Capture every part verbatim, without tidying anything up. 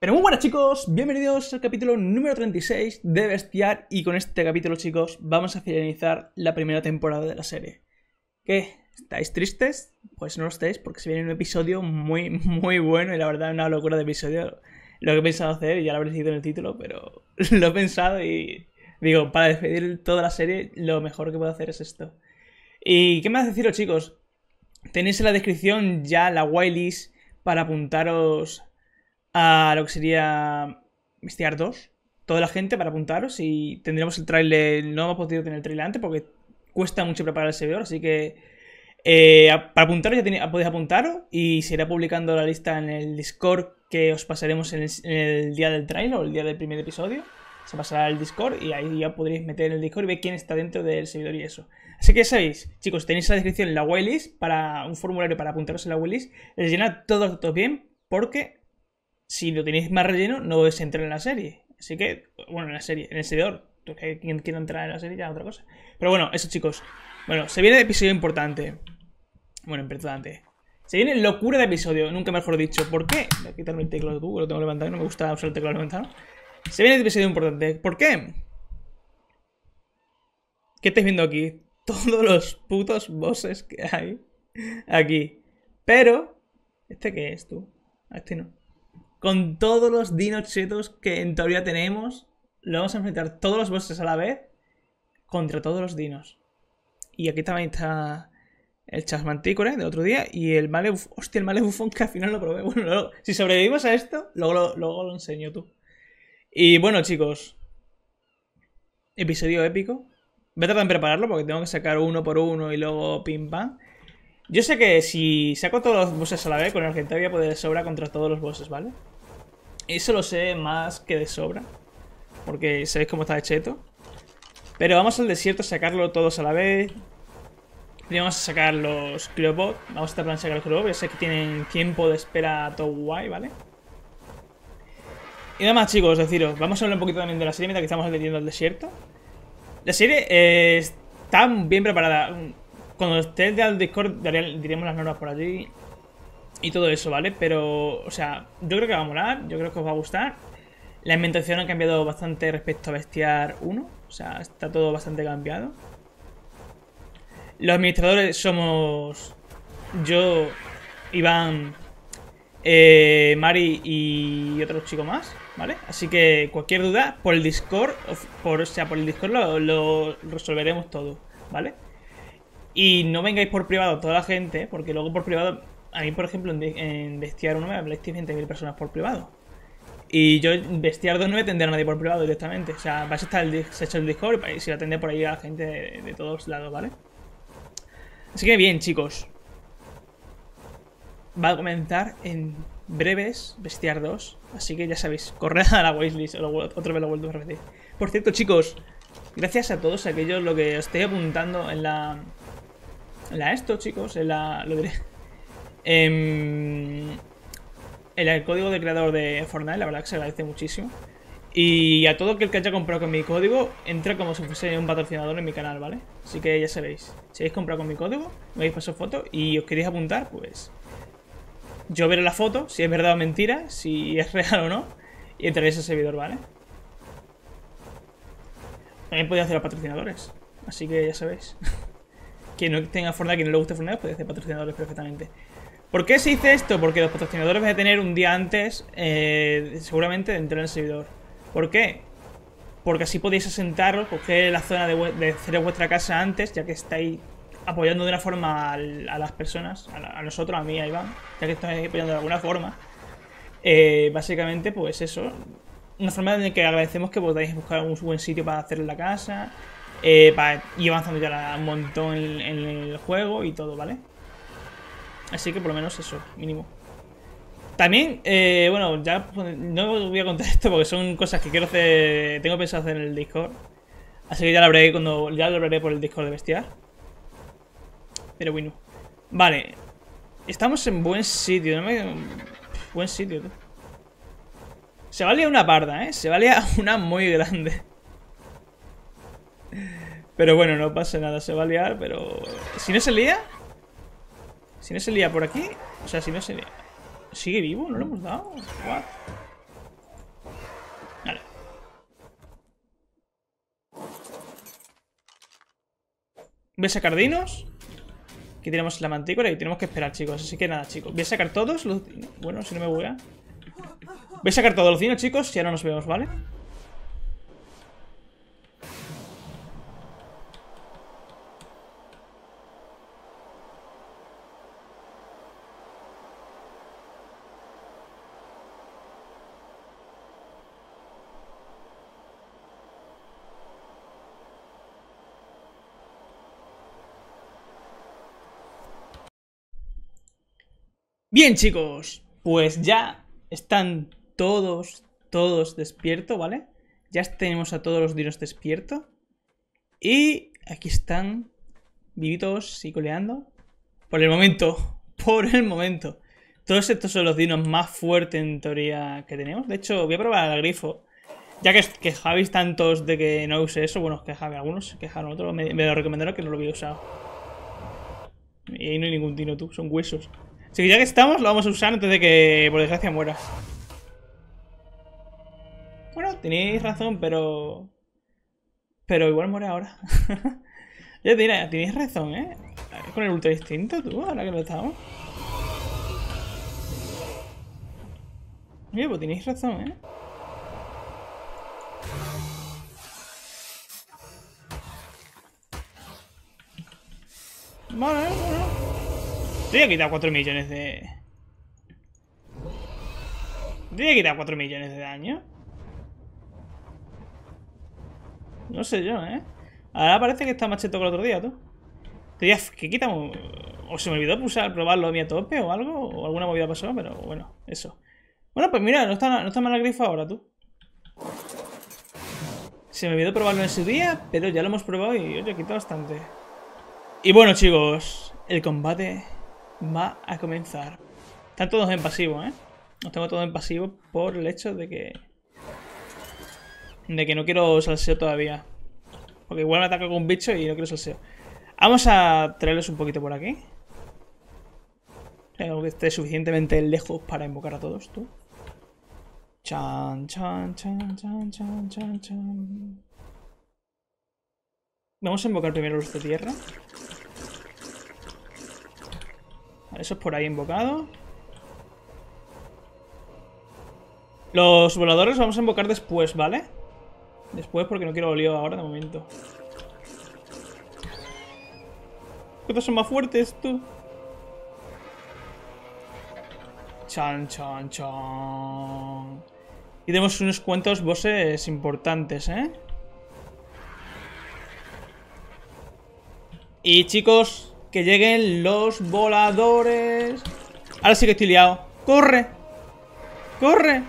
Pero muy buenas chicos, bienvenidos al capítulo número treinta y seis de Bestiar. Y con este capítulo chicos vamos a finalizar la primera temporada de la serie. ¿Qué? ¿Estáis tristes? Pues no lo estáis, porque se viene un episodio muy muy bueno. Y la verdad una locura de episodio. Lo que he pensado hacer, ya lo habréis leído en el título, pero lo he pensado y digo, para despedir toda la serie lo mejor que puedo hacer es esto. ¿Y qué más deciros chicos? Tenéis en la descripción ya la whitelist para apuntaros a lo que sería Bestiar dos. Toda la gente para apuntaros y tendremos el trailer. No hemos podido tener el trailer antes porque cuesta mucho preparar el servidor, así que eh, para apuntaros ya tenéis, podéis apuntaros y se irá publicando la lista en el Discord que os pasaremos en el, en el día del trailer o el día del primer episodio. Se pasará al Discord y ahí ya podréis meter en el Discord y ver quién está dentro del servidor y eso. Así que ya sabéis, chicos, tenéis en la descripción la whitelist, para un formulario para apuntaros en la whitelist. Les llena todos los datos bien porque si lo tenéis más relleno no os entra en la serie. Así que, bueno, en la serie, en el servidor. Quien quiera entrar en la serie ya es otra cosa. Pero bueno, eso chicos. Bueno, se viene el episodio importante. Bueno, importante. Se viene locura de episodio, nunca mejor dicho. ¿Por qué? Voy a quitarme el teclado de tú, que lo tengo levantado y no me gusta usar el teclado levantado. Se viene el episodio importante. ¿Por qué? ¿Qué estáis viendo aquí? Todos los putos bosses que hay aquí. Pero, ¿este qué es, tú? Este no. Con todos los dinochetos que en teoría tenemos, lo vamos a enfrentar todos los bosses a la vez contra todos los dinos. Y aquí también está el Chasmantícore del otro día y el Maleuf. Hostia, el Malefufón que al final lo probé. Bueno, luego, si sobrevivimos a esto, luego lo, luego lo enseño, tú. Y bueno chicos, episodio épico. Voy a tratar de prepararlo porque tengo que sacar uno por uno y luego pim pam. Yo sé que si saco todos los bosses a la vez con el Argentavis voy a poder de sobra contra todos los bosses, ¿vale? Eso lo sé más que de sobra, porque sabéis cómo está el cheto. Pero vamos al desierto a sacarlo todos a la vez. Primero vamos a sacar los Clubbots. Vamos a tratar de sacar los Clubbots. Yo sé que tienen tiempo de espera todo guay, ¿vale? Y nada más chicos, deciros, vamos a hablar un poquito también de la serie mientras que estamos atendiendo al desierto. La serie eh, está bien preparada. Cuando estéis al Discord diremos las normas por allí y todo eso, ¿vale? Pero, o sea, yo creo que va a molar, yo creo que os va a gustar. La ambientación ha cambiado bastante respecto a Bestiar uno, o sea, está todo bastante cambiado. Los administradores somos yo, Iván, eh, Mari y otro chico más, ¿vale? Así que cualquier duda por el Discord, por, o sea, por el Discord lo, lo resolveremos todo, ¿vale? Y no vengáis por privado toda la gente, porque luego por privado, a mí por ejemplo en, en Bestiar uno me habláis veinte mil personas por privado. Y yo en Bestiar dos no voy a atender a nadie por privado directamente, o sea, vais a estar el, se ha hecho el Discord y se va a atender por ahí a la gente de, de todos lados, ¿vale? Así que bien chicos, va a comenzar en breves Bestiar dos, así que ya sabéis, corred a la whitelist, otra vez lo vuelvo a repetir. Por cierto chicos, gracias a todos aquellos lo que os estoy apuntando en la... En la esto chicos, en la... lo diré. En, en el código de creador de Fortnite, la verdad que se agradece muchísimo. Y a todo aquel que haya comprado con mi código, entra como si fuese un patrocinador en mi canal, ¿vale? Así que ya sabéis, si habéis comprado con mi código, me habéis pasado fotos y os queréis apuntar, pues... yo veré la foto, si es verdad o mentira, si es real o no, y entraréis al servidor, ¿vale? También podéis hacer a patrocinadores, así que ya sabéis. Quien no tenga Fortnite, quien no le guste Fortnite, podéis hacer patrocinadores perfectamente. ¿Por qué se dice esto? Porque los patrocinadores vais a tener un día antes, eh, seguramente, de entrar al servidor. ¿Por qué? Porque así podéis asentaros, coger la zona de, de hacer vuestra casa antes, ya que estáis apoyando de una forma a, a las personas, a, la, a nosotros, a mí, a Iván, ya que estoy apoyando de alguna forma. Eh, básicamente, pues eso, una forma en la que agradecemos que podáis buscar un buen sitio para hacer la casa, eh, para ir avanzando ya la, un montón en, en el juego y todo, ¿vale? Así que por lo menos eso, mínimo. También, eh, bueno, ya no os voy a contar esto porque son cosas que quiero hacer, tengo pensado hacer en el Discord, así que ya lo hablaré, cuando, ya lo hablaré por el Discord de Bestiar. Pero bueno, vale. Estamos en buen sitio, ¿no? Me... Buen sitio, tú. Se vale una parda, ¿eh? Se vale una muy grande. Pero bueno, no pasa nada, se va a liar, pero... Si no se lía... Si no se lía por aquí... O sea, si no se lía... ¿Sigue vivo? ¿No lo hemos dado? ¿What? Voy a sacar dinos. Aquí tenemos la mantícora y tenemos que esperar, chicos. Así que nada, chicos. Voy a sacar todos los dinos. Bueno, si no me voy a... Voy a sacar todos los dinos, chicos, y ahora nos vemos, ¿vale? Bien, chicos, pues ya están todos, todos despiertos, ¿vale? Ya tenemos a todos los dinos despiertos. Y aquí están vivitos y coleando. Por el momento, por el momento. Todos estos son los dinos más fuertes en teoría que tenemos. De hecho, voy a probar al grifo. Ya que, que Javis tantos de que no use eso. Bueno, que Javi, algunos quejaron, otros me, me lo recomendaron que no lo había usado. Y ahí no hay ningún dino, tú, son huesos. Así que ya que estamos, lo vamos a usar antes de que, por desgracia, muera. Bueno, tenéis razón, pero... Pero igual muere ahora. Ya te diré, tenéis razón, ¿eh? Con el ultra instinto, tú, ahora que lo estamos. Oye, pues tenéis razón, ¿eh? Vale, bueno. Te voy a quitar cuatro millones de... Te voy a quitar cuatro millones de daño. No sé yo, ¿eh? Ahora parece que está más cheto que el otro día, tú. Te voy a... que quitamos... O se me olvidó usar, probarlo a mi a tope o algo. O alguna movida pasó, pero bueno, eso. Bueno, pues mira, no está, no está mal el grifo ahora, tú. Se me olvidó probarlo en su día, pero ya lo hemos probado y oye, quita bastante. Y bueno, chicos, el combate... va a comenzar. Están todos en pasivo, ¿eh? Los tengo todos en pasivo por el hecho de que... De que no quiero salseo todavía. Porque igual me ataca con un bicho y no quiero salseo. Vamos a traerles un poquito por aquí. Creo que esté suficientemente lejos para invocar a todos, tú. Chan, chan, chan, chan, chan, chan, chan. Vamos a invocar primero los de tierra. Eso es por ahí invocado. Los voladores los vamos a invocar después, ¿vale? Después porque no quiero lío ahora de momento. ¿Cuántos son más fuertes, tú? Chan, chan, chan. Y tenemos unos cuantos bosses importantes, ¿eh? Y chicos... ¡Que lleguen los voladores! Ahora sí que estoy liado. ¡Corre! ¡Corre!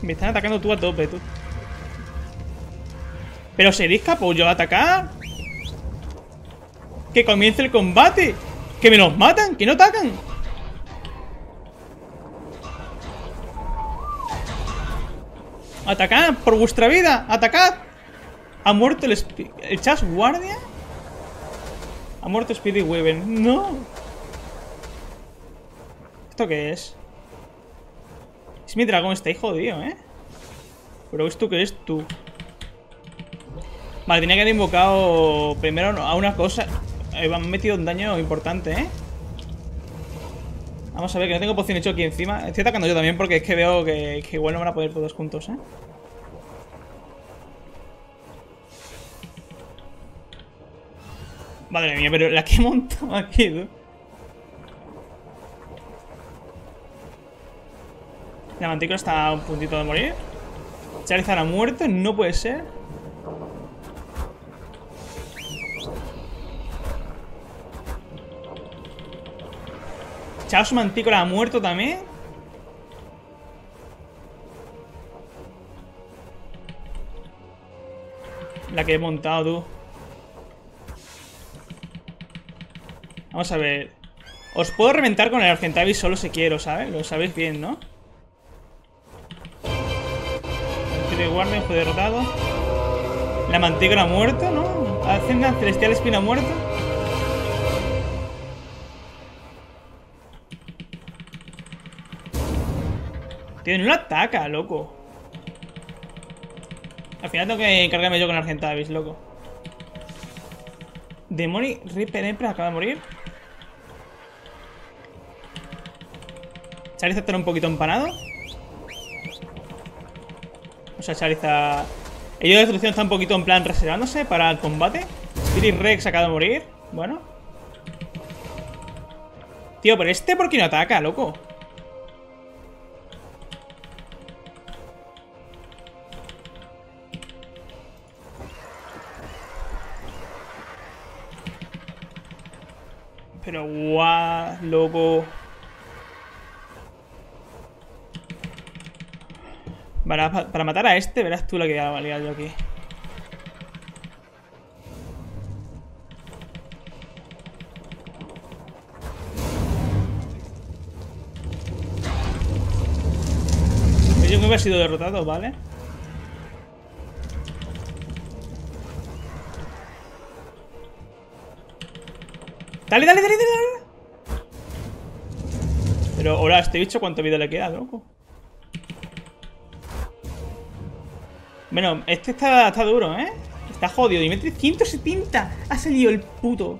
Me están atacando tú a tope, tú. ¿Pero seréis capos yo a atacar? ¡Que comience el combate! ¡Que me los matan! ¡Que no atacan! ¡Atacad por vuestra vida! ¡Atacad! ¿Ha muerto el, el Chasguardia? Ha muerto Spirit Rex. ¡No! ¿Esto qué es? Es mi dragón, estáis jodido, ¿eh? Pero ¿esto qué es tú? Vale, tenía que haber invocado primero a una cosa. Eh, me han metido un daño importante, ¿eh? Vamos a ver, que no tengo poción hecho aquí encima. Estoy atacando yo también porque es que veo que, que igual no van a poder todos juntos, ¿eh? Madre mía, pero la que he montado aquí, tú. La mantícora está a un puntito de morir. Charizard ha muerto, no puede ser. Chasmantícore ha muerto también. La que he montado, tú. Vamos a ver. Os puedo reventar con el Argentavis solo si quiero, ¿sabes? Lo sabéis bien, ¿no? Tiro de guardia, fue derrotado. La mantícora ha muerto, ¿no? Ascenda celestial espina ha muerto. Tío, no lo ataca, loco. final tengo que encargarme yo con Argentavis, loco. Demoni, Reaper Emperor acaba de morir. Charizard está un poquito empanado. O sea, Charizard... El yo de destrucción está un poquito en plan reservándose para el combate. Spirit Rex acaba de morir. Bueno. Tío, pero este ¿por qué no ataca, loco? Pero guau, loco. Para, para matar a este, verás tú la que voy a liar yo aquí. Yo me hubiera sido derrotado, ¿vale? Dale, dale, dale, dale. Pero ahora, este bicho, ¿cuánta vida le queda, loco? Bueno, este está, está duro, ¿eh? Está jodido. Dimitri ciento setenta. Ha salido el puto.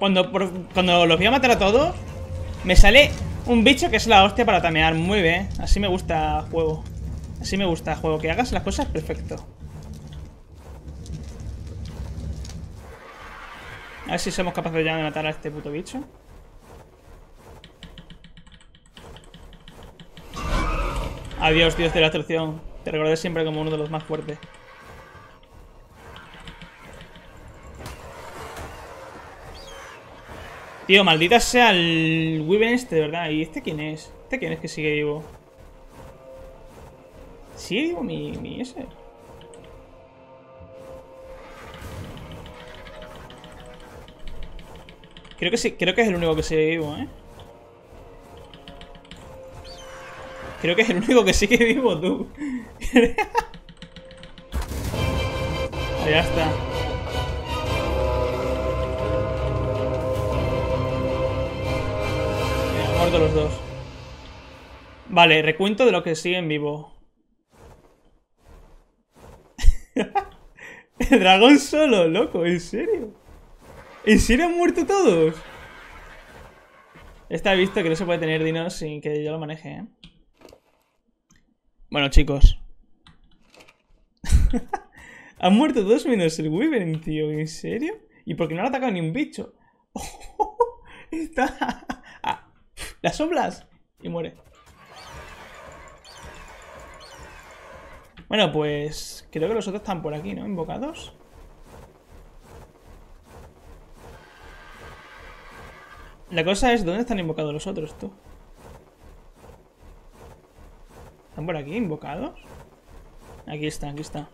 Cuando, por, cuando los voy a matar a todos, me sale un bicho que es la hostia para tamear. Muy bien. Así me gusta el juego. Así me gusta el juego. Que hagas las cosas perfecto. A ver si somos capaces ya de matar a este puto bicho. Adiós, Dios de la destrucción. Te recordaré siempre como uno de los más fuertes. Tío, maldita sea el Wyvern este, de verdad. ¿Y este quién es? ¿Este quién es que sigue vivo? ¿Sigue vivo mi, mi ese? Creo que sí, creo que es el único que sigue vivo, ¿eh? Creo que es el único que sigue vivo, tú. Ya está. Mira, muerto los dos. Vale, recuento de los que siguen vivos. El dragón solo, loco, ¿en serio? ¿En serio han muerto todos? Está visto que no se puede tener dinos sin que yo lo maneje, ¿eh? Bueno, chicos. Han muerto todos menos el Wyvern, tío. ¿En serio? ¿Y por qué no han atacado ni un bicho? Está... Ah, las soplas. Y muere. Bueno, pues... Creo que los otros están por aquí, ¿no? Invocados. La cosa es, ¿dónde están invocados los otros, tú? ¿Están por aquí invocados? Aquí está, aquí está.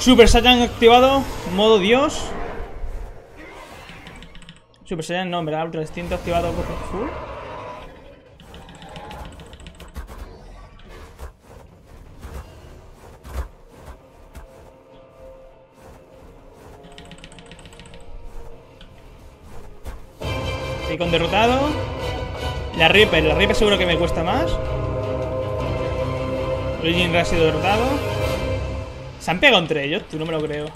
Super Saiyan activado. Modo Dios. Super Saiyan no, ¿verdad? Ultra Instinto activado por full. Con derrotado. La Reaper, la Reaper seguro que me cuesta más. Origin ha sido derrotado. Se han pegado entre ellos, tú, no me lo creo.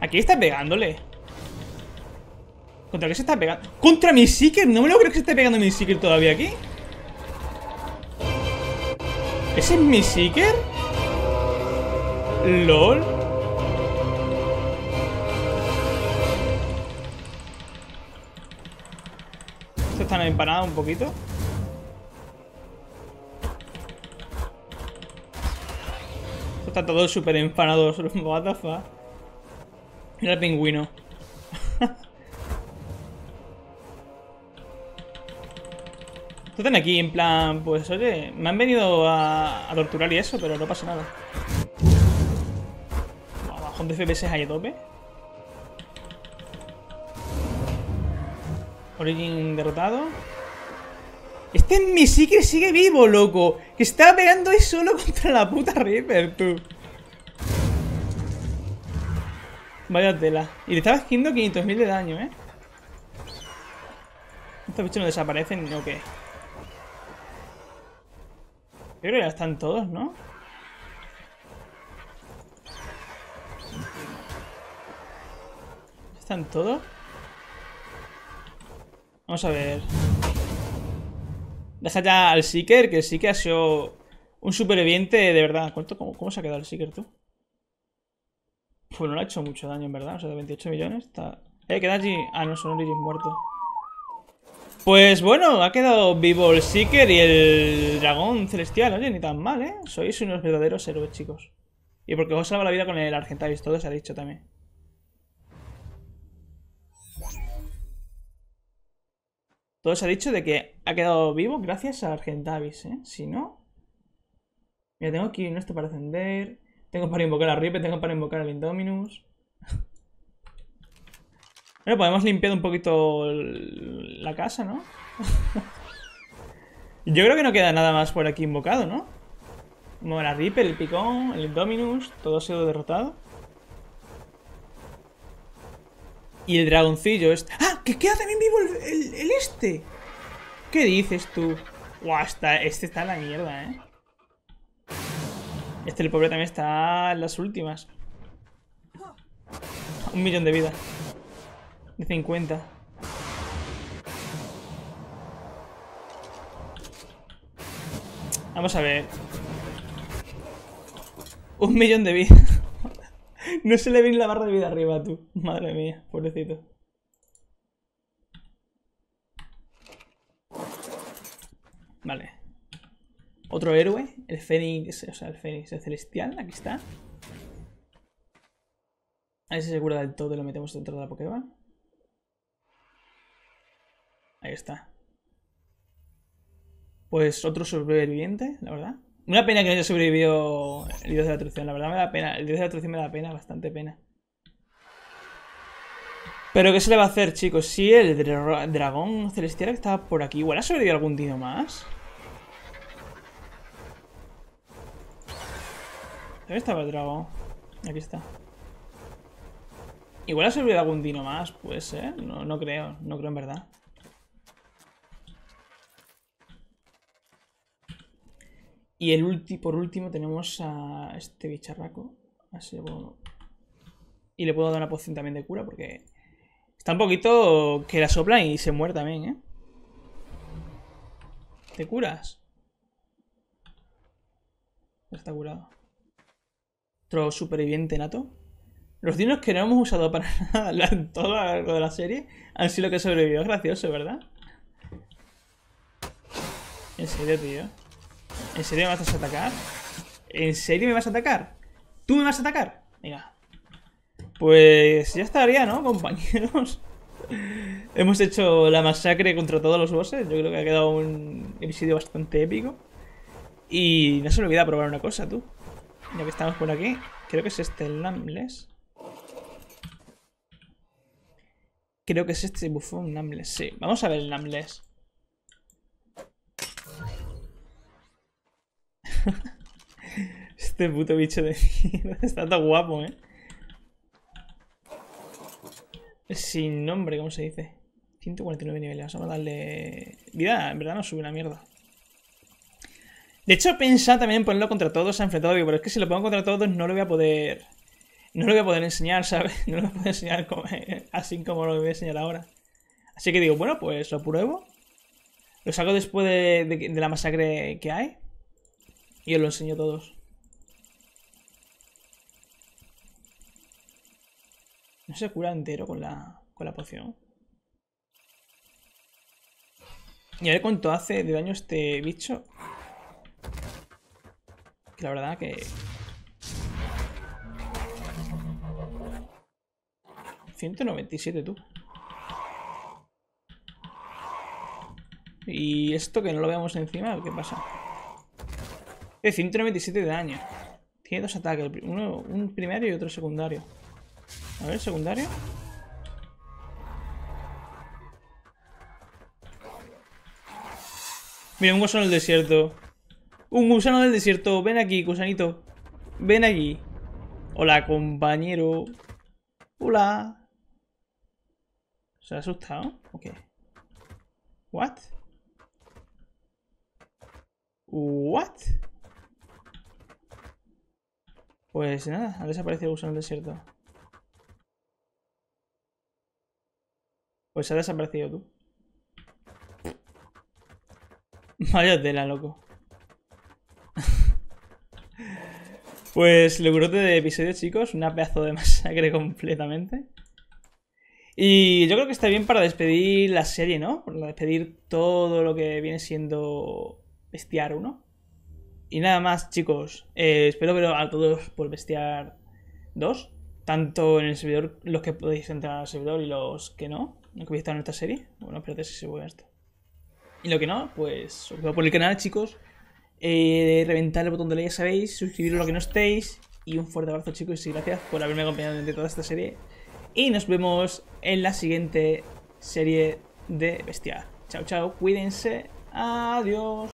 Aquí está pegándole. ¿Contra qué se está pegando? ¡Contra mi Seeker! No me lo creo que se esté pegando mi Seeker todavía aquí. ¿Ese es mi Seeker? LOL. Están empanados un poquito. Están todos súper empanados. What the fuck. Mira el pingüino. Están aquí en plan, pues oye, me han venido a, a torturar y eso, pero no pasa nada. Wow, bajón de F P S ahí a tope. Origin derrotado. Este en mi sí que sigue vivo, loco. Que está pegando ahí solo contra la puta Reaper, tú. Vaya tela. Y le estaba haciendo quinientos mil de daño, ¿eh? Estos bichos no desaparecen, ¿o qué? Yo creo que ya están todos, ¿no? ¿Están todos? Vamos a ver. Deja ya al Seeker, que el Seeker ha sido un superviviente de verdad. ¿Cuánto, cómo, ¿Cómo se ha quedado el Seeker, tú? Pues no le ha hecho mucho daño, en verdad. O sea, de veintiocho millones está... Eh, queda allí... Ah, no, son Origin muerto. Pues bueno, ha quedado vivo el Seeker y el dragón celestial. Oye, ni tan mal, ¿eh? Sois unos verdaderos héroes, chicos. Y porque os salva la vida con el Argentavis, todo se ha dicho también. Todo se ha dicho de que ha quedado vivo gracias al Argentavis, ¿eh? Si no... Mira, tengo aquí un esto para ascender. Tengo para invocar a Reaper, tengo para invocar al Indominus. Bueno, podemos limpiar un poquito la casa, ¿no? Yo creo que no queda nada más por aquí invocado, ¿no? Bueno, la Reaper, el Picón, el Indominus, todo ha sido derrotado. Y el dragoncillo este... ¡Ah! ¡Que queda también vivo el, el, el este! ¿Qué dices tú? ¡Guau! Está, este está en la mierda, ¿eh? Este, el pobre, también está en las últimas. Un millón de vida. De cincuenta. Vamos a ver. Un millón de vida. No se le viene la barra de vida arriba, tú. Madre mía, pobrecito. Vale. Otro héroe. El Fénix, o sea, el Fénix, el Celestial. Aquí está. Ahí se cura del todo y lo metemos dentro de la Pokéball. Ahí está. Pues otro sobreviviente, la verdad. Una pena que no haya sobrevivido el dios de la atracción, la verdad me da pena. El dios de la atracción me da pena, bastante pena. Pero ¿qué se le va a hacer, chicos? Si el dra dragón celestial estaba por aquí, igual ha sobrevivido algún dino más. ¿Dónde estaba el dragón? Aquí está. Igual ha sobrevivido algún dino más, puede ser. No, no creo, no creo en verdad. Y el ulti, por último tenemos a este bicharraco. Así le puedo... Y le puedo dar una poción también de cura porque... Está un poquito que la sopla y se muere también, ¿eh? ¿Te curas? Ya está curado. Otro superviviente nato. Los dinos que no hemos usado para nada todo a lo largo de la serie han sido los que sobrevivió. Es gracioso, ¿verdad? En serio, tío. ¿En serio me vas a atacar? ¿En serio me vas a atacar? ¿Tú me vas a atacar? Venga. Pues ya estaría, ¿no, compañeros? Hemos hecho la masacre contra todos los bosses. Yo creo que ha quedado un episodio bastante épico. Y no se me olvida probar una cosa, tú. Ya que estamos por aquí. Creo que es este el Nameless. Creo que es este bufón Nameless. Sí, vamos a ver el Nameless. Este puto bicho de mierda está tan guapo, ¿eh? Sin nombre, ¿cómo se dice? ciento cuarenta y nueve niveles. Vamos a darle... Vida, en verdad no sube una mierda. De hecho, pensaba también en ponerlo contra todos, a enfrentar, pero es que si lo pongo contra todos no lo voy a poder... No lo voy a poder enseñar, ¿sabes? No lo voy a poder enseñar como... así como lo voy a enseñar ahora. Así que digo, bueno, pues lo pruebo. Lo saco después de, de, de la masacre que hay. Y os lo enseño a todos. No se cura entero con la, con la poción. Y a ver cuánto hace de daño este bicho. Que la verdad que... ciento noventa y siete, tú. Y esto que no lo veamos encima, ¿qué pasa? De ciento noventa y siete de daño. Tiene dos ataques, uno, un primario y otro secundario. A ver, secundario. Mira, un gusano del desierto. Un gusano del desierto. Ven aquí, gusanito. Ven aquí. Hola, compañero. Hola. ¿Se ha asustado? Ok. What? What? Pues nada, ha desaparecido el gusano del desierto. Pues ha desaparecido tú. Vaya tela, loco. Pues lo grueso de episodio, chicos. Una pedazo de masacre completamente. Y yo creo que está bien para despedir la serie, ¿no? Para despedir todo lo que viene siendo Bestiar uno. Y nada más, chicos. Eh, espero veros a todos por Bestiar dos. Tanto en el servidor, los que podéis entrar al servidor y los que no. Los que habéis estado en esta serie. Bueno, espérate si se vuelve esto. Y lo que no, pues os veo por el canal, chicos. Eh, reventar el botón de like, ya sabéis. Suscribiros a lo que no estéis. Y un fuerte abrazo, chicos. Y gracias por haberme acompañado durante toda esta serie. Y nos vemos en la siguiente serie de Bestiar. Chao, chao. Cuídense. Adiós.